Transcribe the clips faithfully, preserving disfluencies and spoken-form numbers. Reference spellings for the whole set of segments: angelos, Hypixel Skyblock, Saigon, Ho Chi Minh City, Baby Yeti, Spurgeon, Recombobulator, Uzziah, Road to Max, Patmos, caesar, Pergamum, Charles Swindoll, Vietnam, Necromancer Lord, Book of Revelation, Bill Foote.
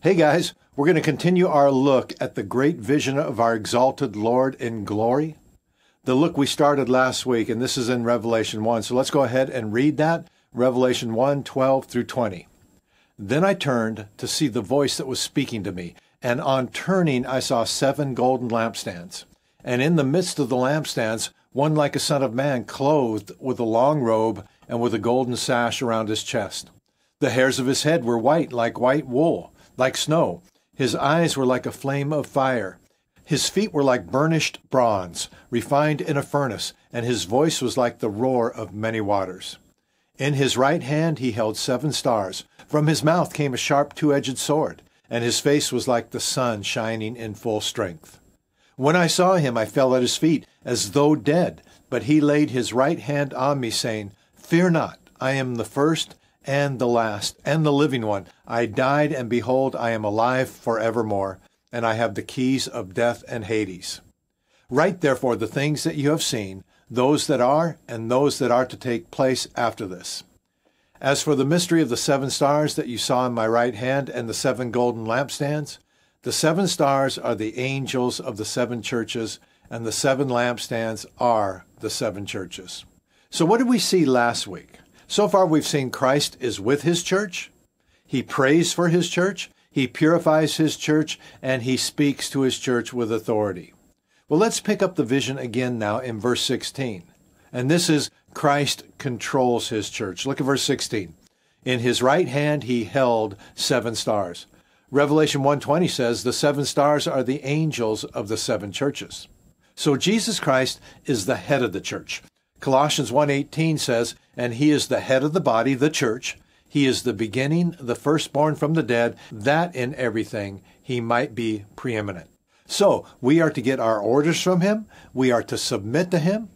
Hey guys, we're going to continue our look at the great vision of our exalted Lord in glory. The look we started last week, and this is in Revelation one. So let's go ahead and read that. Revelation one, twelve through twenty. Then I turned to see the voice that was speaking to me, and on turning I saw seven golden lampstands. And in the midst of the lampstands, one like a son of man, clothed with a long robe and with a golden sash around his chest. The hairs of his head were white like white wool, like snow. His eyes were like a flame of fire. His feet were like burnished bronze, refined in a furnace, and his voice was like the roar of many waters. In his right hand he held seven stars. From his mouth came a sharp two-edged sword, and his face was like the sun shining in full strength. When I saw him, I fell at his feet, as though dead, but he laid his right hand on me, saying, "Fear not, I am the first and the last, and the living one. I died, and behold, I am alive forevermore, and I have the keys of death and Hades. Write therefore the things that you have seen, those that are, and those that are to take place after this. As for the mystery of the seven stars that you saw in my right hand, and the seven golden lampstands, the seven stars are the angels of the seven churches, and the seven lampstands are the seven churches." So what did we see last week? So far, we've seen Christ is with his church, he prays for his church, he purifies his church, and he speaks to his church with authority. Well, let's pick up the vision again now in verse sixteen. And this is Christ controls his church. Look at verse sixteen. In his right hand he held seven stars. Revelation one twenty says the seven stars are the angels of the seven churches. So Jesus Christ is the head of the church. Colossians one eighteen says, "And he is the head of the body, the church. He is the beginning, the firstborn from the dead, that in everything he might be preeminent." So we are to get our orders from him. We are to submit to him.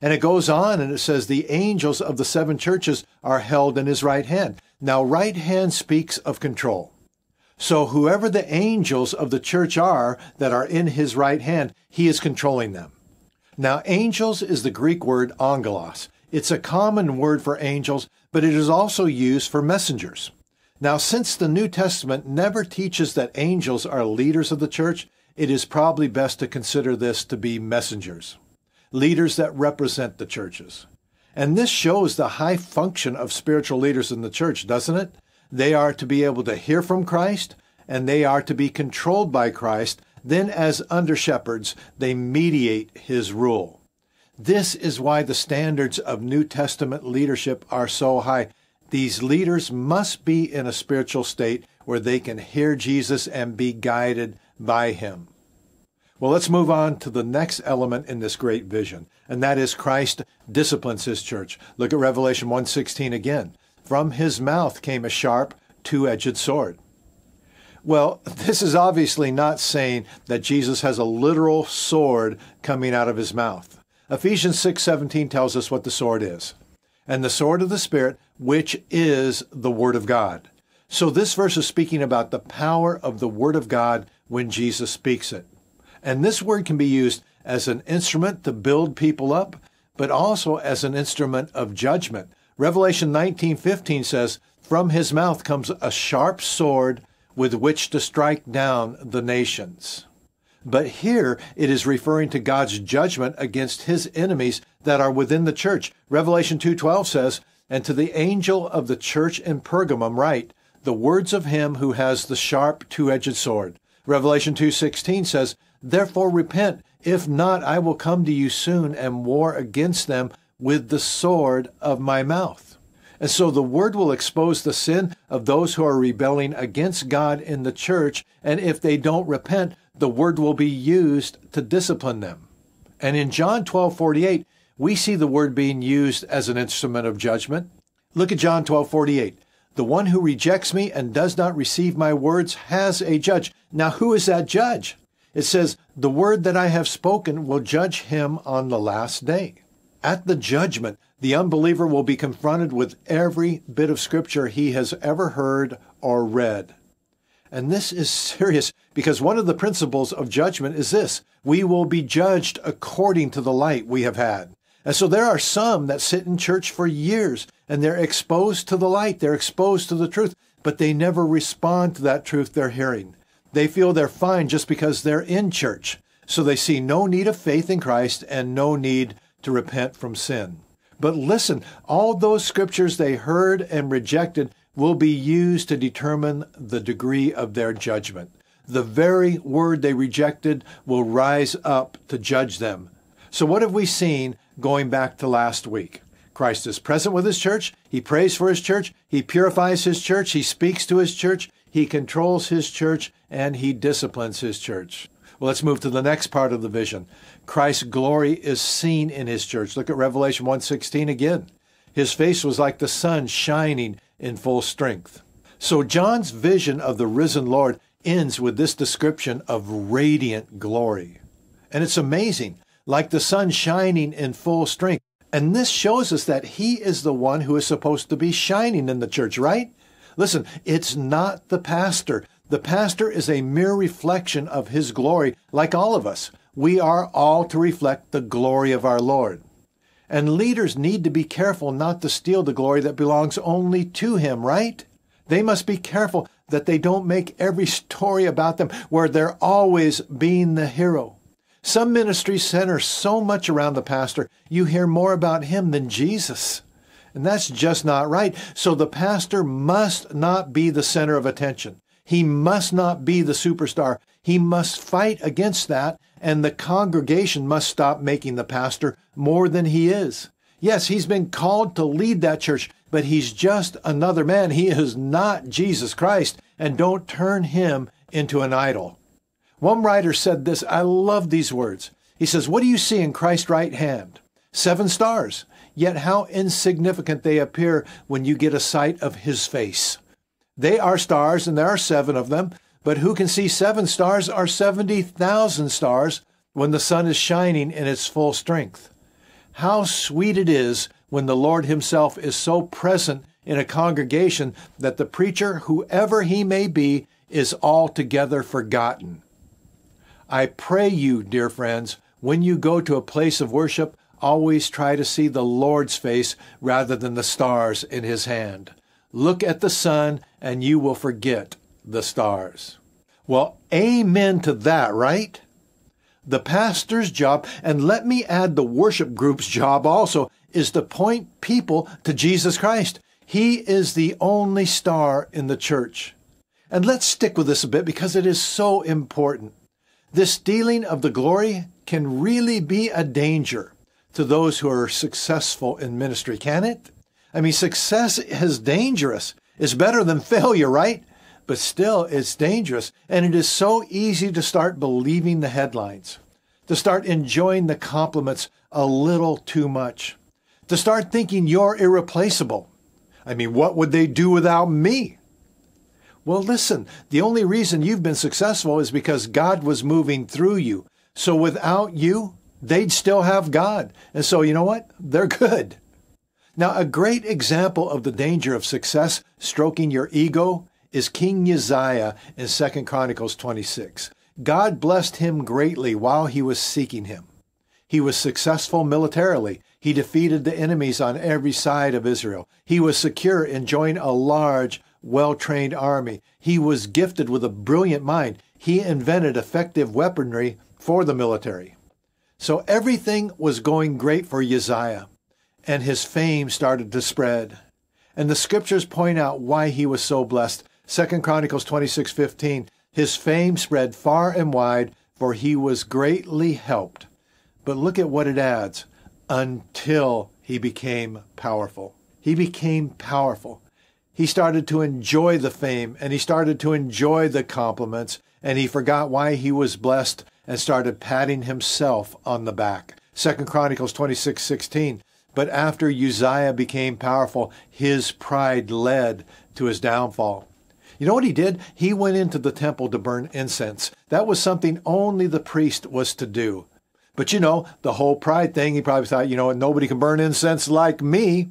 And it goes on and it says the angels of the seven churches are held in his right hand. Now, right hand speaks of control. So whoever the angels of the church are that are in his right hand, he is controlling them. Now, angels is the Greek word angelos. It's a common word for angels, but it is also used for messengers. Now, since the New Testament never teaches that angels are leaders of the church, it is probably best to consider this to be messengers, leaders that represent the churches. And this shows the high function of spiritual leaders in the church, doesn't it? They are to be able to hear from Christ, and they are to be controlled by Christ. Then, as under-shepherds, they mediate his rule. This is why the standards of New Testament leadership are so high. These leaders must be in a spiritual state where they can hear Jesus and be guided by him. Well, let's move on to the next element in this great vision, and that is Christ disciplines his church. Look at Revelation one sixteen again. From his mouth came a sharp, two-edged sword. Well, this is obviously not saying that Jesus has a literal sword coming out of his mouth. Ephesians six seventeen tells us what the sword is, and the sword of the Spirit, which is the Word of God. So this verse is speaking about the power of the Word of God when Jesus speaks it. And this word can be used as an instrument to build people up, but also as an instrument of judgment. Revelation nineteen fifteen says, "From his mouth comes a sharp sword, with which to strike down the nations." But here it is referring to God's judgment against his enemies that are within the church. Revelation two twelve says, "And to the angel of the church in Pergamum write, the words of him who has the sharp two-edged sword." Revelation two sixteen says, "Therefore repent, if not I will come to you soon and war against them with the sword of my mouth." And so the word will expose the sin of those who are rebelling against God in the church, and if they don't repent, the word will be used to discipline them. And in John twelve forty-eight, we see the word being used as an instrument of judgment. Look at John twelve forty-eight. "The one who rejects me and does not receive my words has a judge." Now, who is that judge? It says, "The word that I have spoken will judge him on the last day." At the judgment, the unbeliever will be confronted with every bit of scripture he has ever heard or read. And this is serious because one of the principles of judgment is this: we will be judged according to the light we have had. And so there are some that sit in church for years and they're exposed to the light, they're exposed to the truth, but they never respond to that truth they're hearing. They feel they're fine just because they're in church. So they see no need of faith in Christ and no need to repent from sin. But listen, all those scriptures they heard and rejected will be used to determine the degree of their judgment. The very word they rejected will rise up to judge them. So what have we seen going back to last week? Christ is present with his church. He prays for his church. He purifies his church. He speaks to his church. He controls his church, and he disciplines his church. Well, let's move to the next part of the vision. Christ's glory is seen in his church. Look at Revelation one sixteen again. His face was like the sun shining in full strength. So John's vision of the risen Lord ends with this description of radiant glory. And it's amazing, like the sun shining in full strength. And this shows us that he is the one who is supposed to be shining in the church, right? Listen, it's not the pastor. The pastor is a mere reflection of his glory, like all of us. We are all to reflect the glory of our Lord. And leaders need to be careful not to steal the glory that belongs only to him, right? They must be careful that they don't make every story about them where they're always being the hero. Some ministries center so much around the pastor, you hear more about him than Jesus. And that's just not right. So the pastor must not be the center of attention. He must not be the superstar. He must fight against that, and the congregation must stop making the pastor more than he is. Yes, he's been called to lead that church, but he's just another man. He is not Jesus Christ, and don't turn him into an idol. One writer said this. I love these words. He says, "What do you see in Christ's right hand? Seven stars. Yet how insignificant they appear when you get a sight of his face." They are stars, and there are seven of them, but who can see seven stars are seventy thousand stars when the sun is shining in its full strength. How sweet it is when the Lord himself is so present in a congregation that the preacher, whoever he may be, is altogether forgotten. I pray you, dear friends, when you go to a place of worship, always try to see the Lord's face rather than the stars in his hand. Look at the sun and you will forget the stars. Well, amen to that, right? The pastor's job, and let me add the worship group's job also, is to point people to Jesus Christ. He is the only star in the church. And let's stick with this a bit because it is so important. This stealing of the glory can really be a danger to those who are successful in ministry, can it? I mean, success is dangerous. It's better than failure, right? But still, it's dangerous. And it is so easy to start believing the headlines, to start enjoying the compliments a little too much, to start thinking you're irreplaceable. I mean, what would they do without me? Well, listen, the only reason you've been successful is because God was moving through you. So without you, they'd still have God. And so, you know what? They're good. Now, a great example of the danger of success stroking your ego is King Uzziah in Second Chronicles twenty-six. God blessed him greatly while he was seeking him. He was successful militarily. He defeated the enemies on every side of Israel. He was secure in joining a large, well-trained army. He was gifted with a brilliant mind. He invented effective weaponry for the military. So everything was going great for Uzziah, and his fame started to spread. And the scriptures point out why he was so blessed. Second Chronicles twenty-six fifteen, his fame spread far and wide, for he was greatly helped. But look at what it adds, until he became powerful. He became powerful. He started to enjoy the fame, and he started to enjoy the compliments, and he forgot why he was blessed and started patting himself on the back. Second Chronicles twenty-six sixteen, but after Uzziah became powerful, his pride led to his downfall. You know what he did? He went into the temple to burn incense. That was something only the priest was to do. But you know, the whole pride thing, he probably thought, you know, nobody can burn incense like me.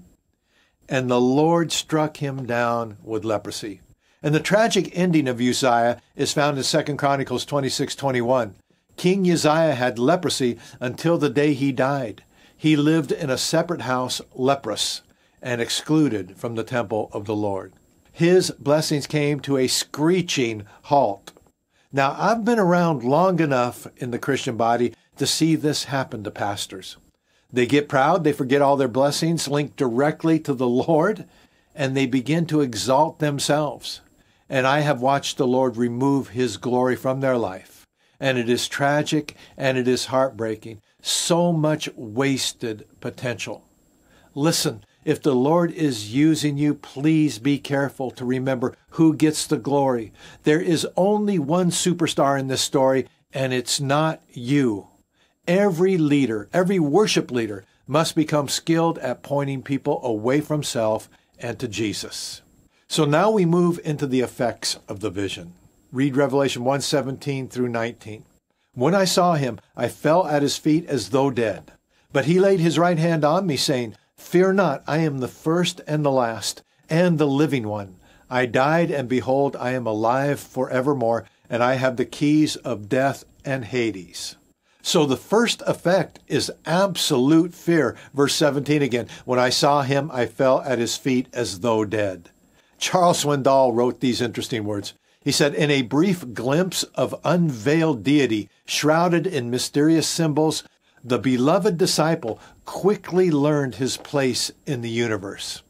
And the Lord struck him down with leprosy. And the tragic ending of Uzziah is found in Second Chronicles twenty-six twenty-one. King Uzziah had leprosy until the day he died. He lived in a separate house, leprous, and excluded from the temple of the Lord. his blessings came to a screeching halt. Now, I've been around long enough in the Christian body to see this happen to pastors. They get proud, they forget all their blessings linked directly to the Lord, and they begin to exalt themselves. And I have watched the Lord remove his glory from their life. And it is tragic and it is heartbreaking. So much wasted potential. Listen, if the Lord is using you, please be careful to remember who gets the glory. There is only one superstar in this story, and it's not you. Every leader, every worship leader must become skilled at pointing people away from self and to Jesus. So now we move into the effects of the vision. Read Revelation one seventeen through nineteen. When I saw him, I fell at his feet as though dead. But he laid his right hand on me, saying, Fear not, I am the first and the last, and the living one. I died, and behold, I am alive forevermore, and I have the keys of death and Hades. So the first effect is absolute fear. Verse seventeen again, when I saw him, I fell at his feet as though dead. Charles Swindoll wrote these interesting words. He said, in a brief glimpse of unveiled deity, shrouded in mysterious symbols, the beloved disciple quickly learned his place in the universe.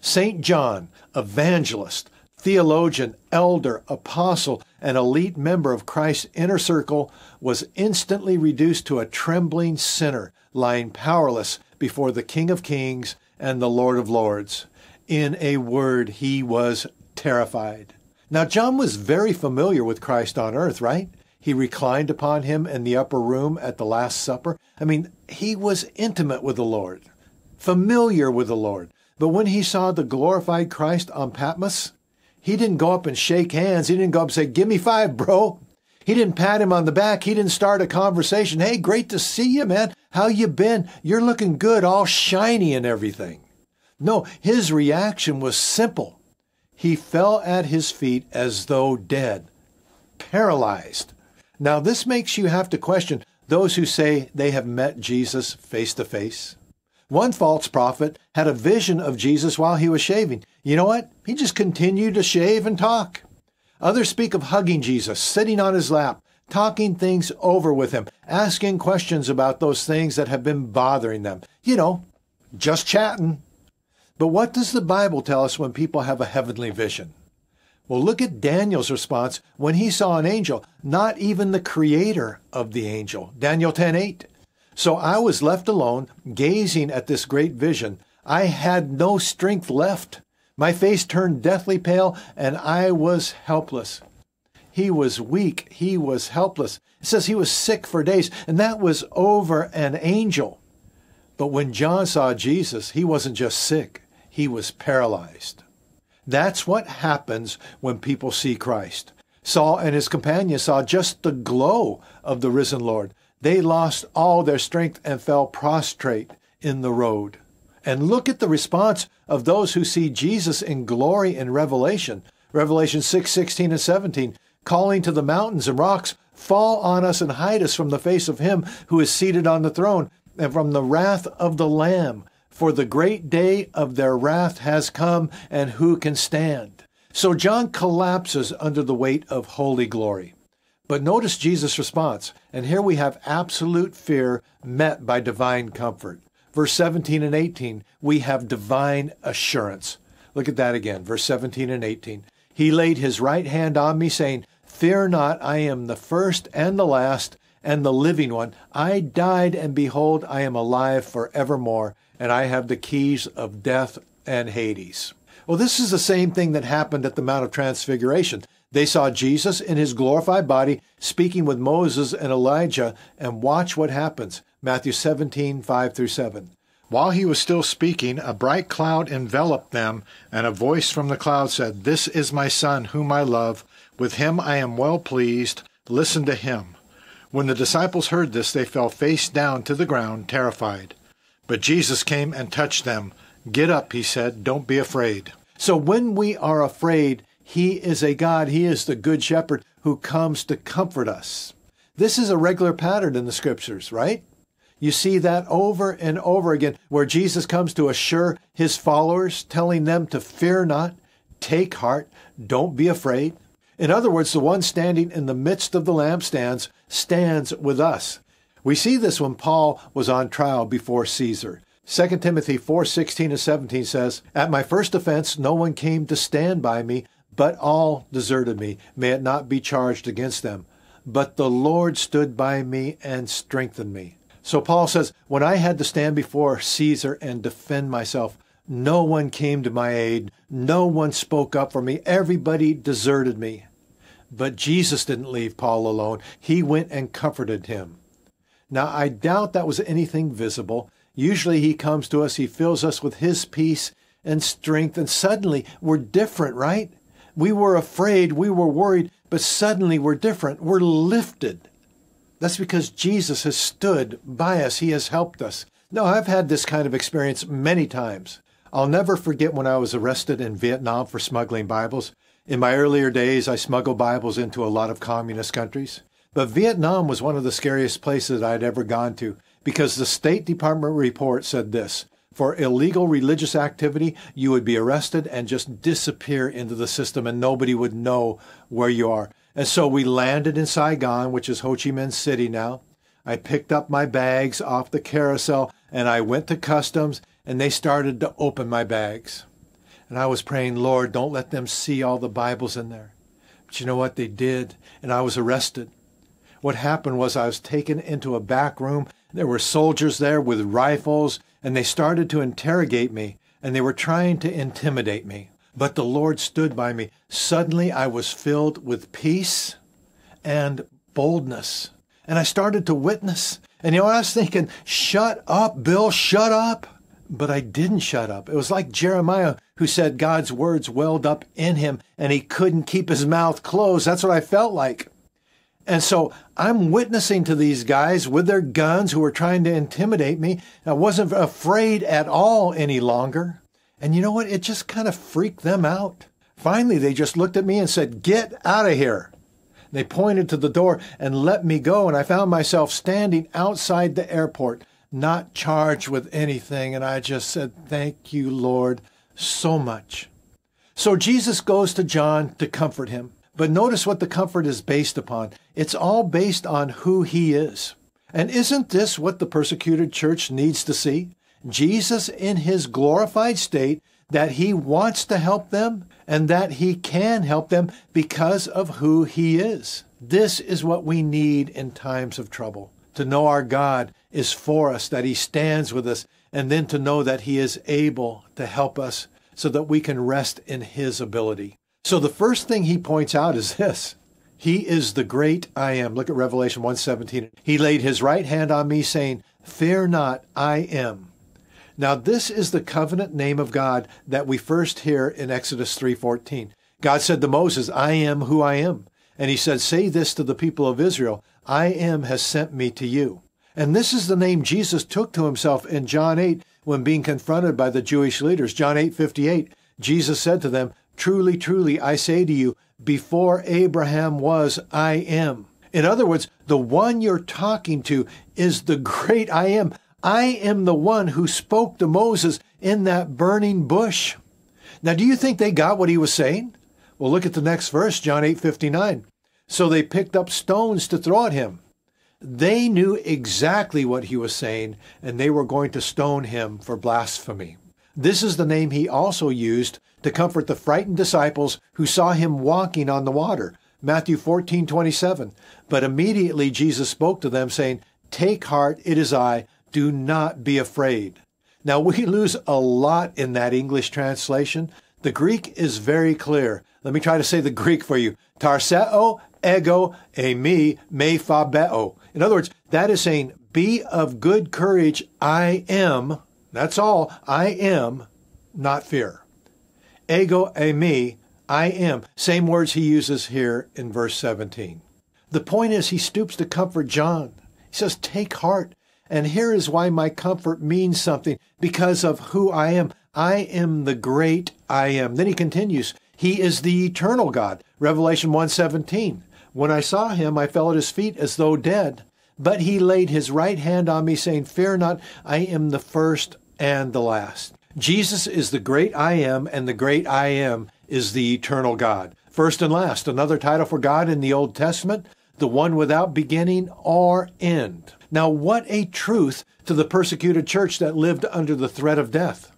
Saint John, evangelist, theologian, elder, apostle, and elite member of Christ's inner circle, was instantly reduced to a trembling sinner lying powerless before the King of Kings and the Lord of Lords. In a word, he was terrified. Now, John was very familiar with Christ on earth, right? He reclined upon him in the upper room at the Last Supper. I mean, he was intimate with the Lord, familiar with the Lord. But when he saw the glorified Christ on Patmos, he didn't go up and shake hands. He didn't go up and say, give me five, bro. He didn't pat him on the back. He didn't start a conversation. Hey, great to see you, man. How you been? You're looking good, all shiny and everything. No, his reaction was simple. He fell at his feet as though dead, paralyzed. Now, this makes you have to question those who say they have met Jesus face to face. One false prophet had a vision of Jesus while he was shaving. You know what? He just continued to shave and talk. Others speak of hugging Jesus, sitting on his lap, talking things over with him, asking questions about those things that have been bothering them. You know, just chatting. But what does the Bible tell us when people have a heavenly vision? Well, look at Daniel's response when he saw an angel, not even the creator of the angel. Daniel ten eight. So I was left alone, gazing at this great vision. I had no strength left. My face turned deathly pale, and I was helpless. He was weak. He was helpless. It says he was sick for days, and that was over an angel. But when John saw Jesus, he wasn't just sick. He was paralyzed. That's what happens when people see Christ. Saul and his companions saw just the glow of the risen Lord. They lost all their strength and fell prostrate in the road. And look at the response of those who see Jesus in glory in Revelation. Revelation six sixteen and seventeen, calling to the mountains and rocks, fall on us and hide us from the face of him who is seated on the throne and from the wrath of the Lamb. For the great day of their wrath has come, and who can stand? So John collapses under the weight of holy glory. But notice Jesus' response, and here we have absolute fear met by divine comfort. Verse seventeen and eighteen, we have divine assurance. Look at that again, verse seventeen and eighteen. He laid his right hand on me, saying, Fear not, I am the first and the last and the living one. I died, and behold, I am alive forevermore, and I have the keys of death and Hades. Well, this is the same thing that happened at the Mount of Transfiguration. They saw Jesus in his glorified body speaking with Moses and Elijah, and watch what happens. Matthew seventeen, five through seven. While he was still speaking, a bright cloud enveloped them, and a voice from the cloud said, This is my Son, whom I love. With him I am well pleased. Listen to him. When the disciples heard this, they fell face down to the ground, terrified. But Jesus came and touched them. Get up, he said. Don't be afraid. So when we are afraid, he is a God. He is the good shepherd who comes to comfort us. This is a regular pattern in the scriptures, right? You see that over and over again, where Jesus comes to assure his followers, telling them to fear not, Take heart, don't be afraid. In other words, the one standing in the midst of the lampstands stands with us. We see this when Paul was on trial before Caesar. Second Timothy four sixteen and seventeen says, "At my first offense no one came to stand by me, but all deserted me. May it not be charged against them. But the Lord stood by me and strengthened me." So Paul says, when I had to stand before Caesar and defend myself, no one came to my aid. No one spoke up for me. Everybody deserted me. But Jesus didn't leave Paul alone. He went and comforted him. Now, I doubt that was anything visible. Usually he comes to us, he fills us with his peace and strength, and suddenly we're different, right? We were afraid, we were worried, but suddenly we're different. We're lifted. That's because Jesus has stood by us. He has helped us. Now, I've had this kind of experience many times. I'll never forget when I was arrested in Vietnam for smuggling Bibles. In my earlier days, I smuggled Bibles into a lot of communist countries. But Vietnam was one of the scariest places I'd ever gone to, because the State Department report said this: for illegal religious activity, you would be arrested and just disappear into the system and nobody would know where you are. And so we landed in Saigon, which is Ho Chi Minh City now. I picked up my bags off the carousel and I went to customs and they started to open my bags. And I was praying, Lord, don't let them see all the Bibles in there. But you know what? They did, and I was arrested. What happened was I was taken into a back room. There were soldiers there with rifles, and they started to interrogate me, and they were trying to intimidate me. But the Lord stood by me. Suddenly, I was filled with peace and boldness, and I started to witness. And you know, I was thinking, shut up, Bill, shut up. But I didn't shut up. It was like Jeremiah, who said God's words welled up in him, and he couldn't keep his mouth closed. That's what I felt like. And so I'm witnessing to these guys with their guns who were trying to intimidate me. I wasn't afraid at all any longer. And you know what? It just kind of freaked them out. Finally, they just looked at me and said, "Get out of here." They pointed to the door and let me go. And I found myself standing outside the airport, not charged with anything. And I just said, "Thank you, Lord, so much." So Jesus goes to John to comfort him. But notice what the comfort is based upon. It's all based on who he is. And isn't this what the persecuted church needs to see? Jesus in his glorified state, that he wants to help them and that he can help them because of who he is. This is what we need in times of trouble. To know our God is for us, that he stands with us, and then to know that he is able to help us so that we can rest in his ability. So the first thing he points out is this: he is the great I am. Look at Revelation one seventeen. He laid his right hand on me, saying, "Fear not, I am." Now this is the covenant name of God that we first hear in Exodus three fourteen. God said to Moses, "I am who I am." And he said, "Say this to the people of Israel, I am has sent me to you." And this is the name Jesus took to himself in John eight when being confronted by the Jewish leaders. John eight fifty-eight, Jesus said to them, "Truly, truly, I say to you, before Abraham was, I am." In other words, the one you're talking to is the great I am. I am the one who spoke to Moses in that burning bush. Now, do you think they got what he was saying? Well, look at the next verse, John eight fifty-nine. So they picked up stones to throw at him. They knew exactly what he was saying, and they were going to stone him for blasphemy. This is the name he also used to comfort the frightened disciples who saw him walking on the water. Matthew fourteen twenty-seven. But immediately Jesus spoke to them, saying, "Take heart, it is I. Do not be afraid." Now, we lose a lot in that English translation. The Greek is very clear. Let me try to say the Greek for you. Tarseo ego eimi me phobeo. In other words, that is saying, "Be of good courage, I am." That's all. I am, not fear. Ego eimi, I am. Same words he uses here in verse seventeen. The point is, he stoops to comfort John. He says, "Take heart." And here is why my comfort means something, because of who I am. I am the great I am. Then he continues, he is the eternal God. Revelation one seventeen. When I saw him, I fell at his feet as though dead. But he laid his right hand on me, saying, "Fear not, I am the first and the last." Jesus is the great I am, and the great I am is the eternal God. First and last, another title for God in the Old Testament, the one without beginning or end. Now, what a truth to the persecuted church that lived under the threat of death.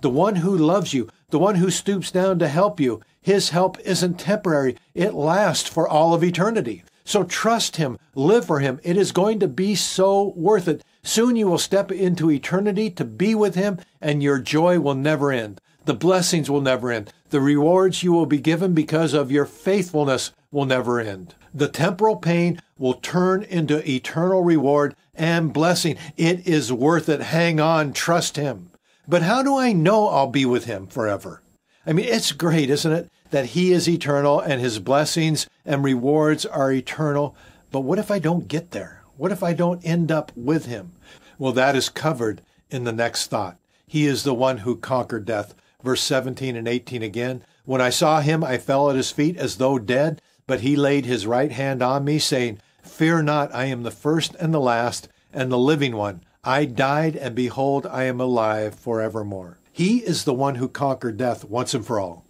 The one who loves you, the one who stoops down to help you, his help isn't temporary. It lasts for all of eternity. So trust him, live for him. It is going to be so worth it. Soon you will step into eternity to be with him, and your joy will never end. The blessings will never end. The rewards you will be given because of your faithfulness will never end. The temporal pain will turn into eternal reward and blessing. It is worth it. Hang on, trust him. But how do I know I'll be with him forever? I mean, it's great, isn't it, that he is eternal and his blessings and rewards are eternal. But what if I don't get there? What if I don't end up with him? Well, that is covered in the next thought. He is the one who conquered death. Verse seventeen and eighteen again. When I saw him, I fell at his feet as though dead, but he laid his right hand on me, saying, Fear not, I am the first and the last and the living one. I died, and behold, I am alive forevermore. He is the one who conquered death once and for all.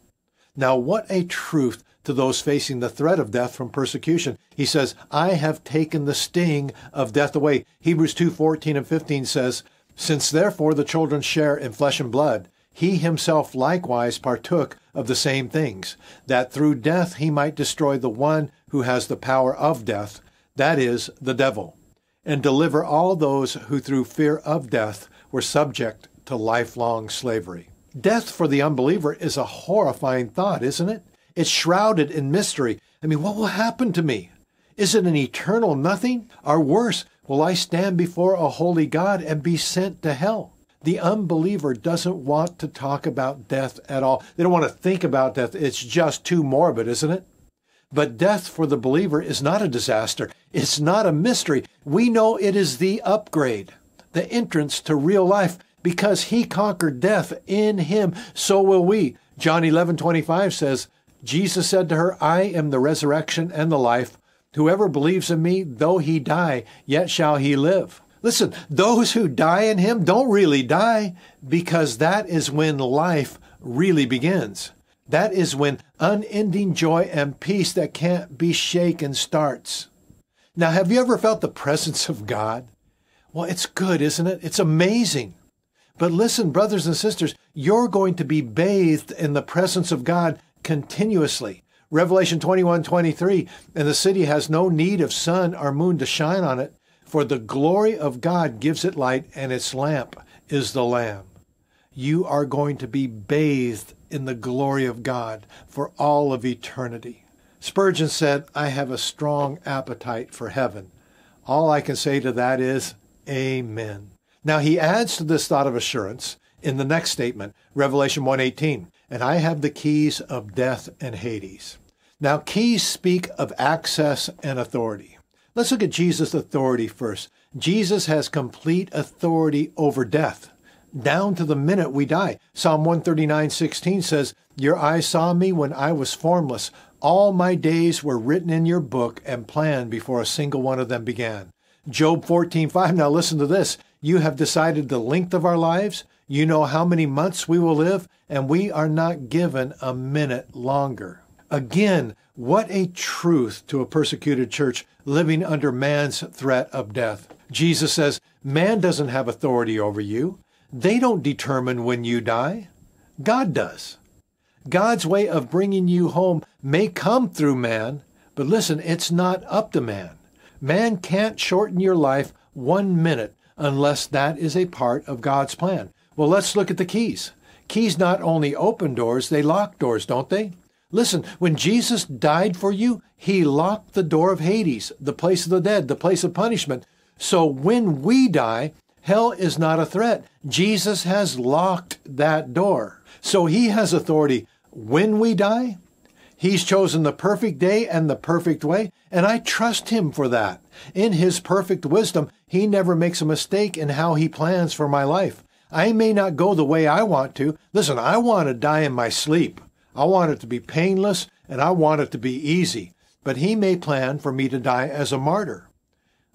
Now, what a truth to those facing the threat of death from persecution. He says, I have taken the sting of death away. Hebrews two, fourteen and fifteen says, Since therefore the children share in flesh and blood, he himself likewise partook of the same things, that through death he might destroy the one who has the power of death, that is, the devil, and deliver all those who through fear of death were subject to lifelong slavery. Death for the unbeliever is a horrifying thought, isn't it? It's shrouded in mystery. I mean, what will happen to me? Is it an eternal nothing? Or worse, will I stand before a holy God and be sent to hell? The unbeliever doesn't want to talk about death at all. They don't want to think about death. It's just too morbid, isn't it? But death for the believer is not a disaster. It's not a mystery. We know it is the upgrade, the entrance to real life, because he conquered death in him. So will we. John eleven twenty-five says, Jesus said to her, I am the resurrection and the life. Whoever believes in me, though he die, yet shall he live. Listen, those who die in him don't really die, because that is when life really begins. That is when unending joy and peace that can't be shaken starts. Now, have you ever felt the presence of God? Well, it's good, isn't it? It's amazing. But listen, brothers and sisters, you're going to be bathed in the presence of God continuously. Revelation twenty-one twenty-three, and the city has no need of sun or moon to shine on it, for the glory of God gives it light, and its lamp is the Lamb. You are going to be bathed in the glory of God for all of eternity. Spurgeon said, I have a strong appetite for heaven. All I can say to that is, Amen. Now, he adds to this thought of assurance in the next statement, Revelation one eighteen, and I have the keys of death and Hades. Now, keys speak of access and authority. Let's look at Jesus' authority first. Jesus has complete authority over death, down to the minute we die. Psalm one thirty-nine sixteen says, Your eyes saw me when I was formless. All my days were written in your book and planned before a single one of them began. Job fourteen five, now listen to this. You have decided the length of our lives. You know how many months we will live, and we are not given a minute longer. Again, what a truth to a persecuted church living under man's threat of death. Jesus says, man doesn't have authority over you. They don't determine when you die. God does. God's way of bringing you home may come through man, but listen, it's not up to man. Man can't shorten your life one minute unless that is a part of God's plan. Well, let's look at the keys. Keys not only open doors, they lock doors, don't they? Listen, when Jesus died for you, he locked the door of Hades, the place of the dead, the place of punishment. So when we die, hell is not a threat. Jesus has locked that door. So he has authority when we die. He's chosen the perfect day and the perfect way, and I trust him for that. In his perfect wisdom, he never makes a mistake in how he plans for my life. I may not go the way I want to. Listen, I want to die in my sleep. I want it to be painless, and I want it to be easy. But he may plan for me to die as a martyr.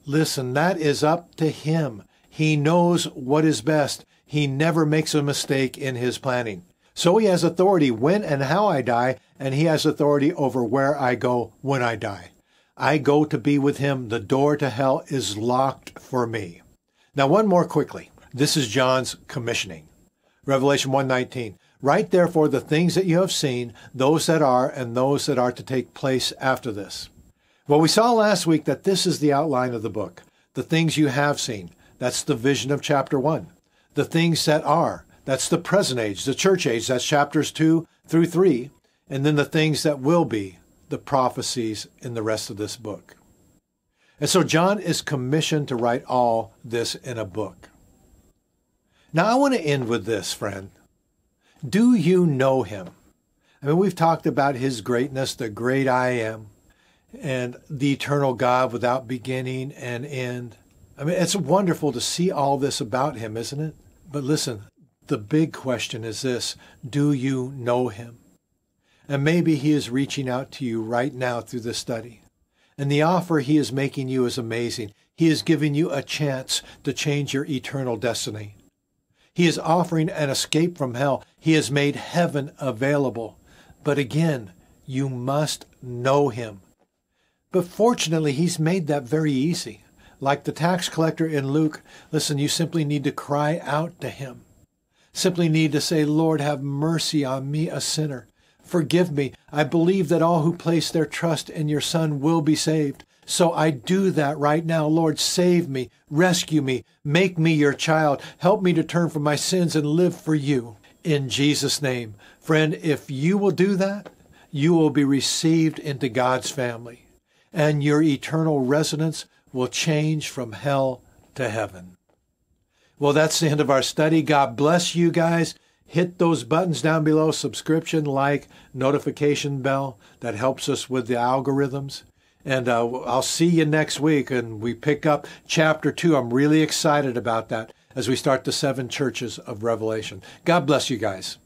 Listen, that is up to him. He knows what is best. He never makes a mistake in his planning. So he has authority when and how I die, and he has authority over where I go when I die. I go to be with him. The door to hell is locked for me. Now, one more quickly. This is John's commissioning. Revelation one nineteen. Write therefore the things that you have seen, those that are, and those that are to take place after this. Well, we saw last week that this is the outline of the book. The things you have seen. That's the vision of chapter one. The things that are. That's the present age, the church age. That's chapters two through three. And then the things that will be, the prophecies in the rest of this book. And so John is commissioned to write all this in a book. Now, I want to end with this, friend. Do you know him? I mean, we've talked about his greatness, the great I am, and the eternal God without beginning and end. I mean, it's wonderful to see all this about him, isn't it? But listen, the big question is this: do you know him? And maybe he is reaching out to you right now through this study. And the offer he is making you is amazing. He is giving you a chance to change your eternal destiny. He is offering an escape from hell. He has made heaven available. But again, you must know him. But fortunately, he's made that very easy. Like the tax collector in Luke, listen, you simply need to cry out to him. Simply need to say, Lord, have mercy on me, a sinner. Forgive me. I believe that all who place their trust in your Son will be saved. So I do that right now. Lord, save me, rescue me, make me your child. Help me to turn from my sins and live for you. In Jesus' name. Friend, if you will do that, you will be received into God's family, and your eternal residence will change from hell to heaven. Well, that's the end of our study. God bless you guys. Hit those buttons down below, subscription, like, notification bell. That helps us with the algorithms. And uh, I'll see you next week, and we pick up chapter two. I'm really excited about that as we start the seven churches of Revelation. God bless you guys.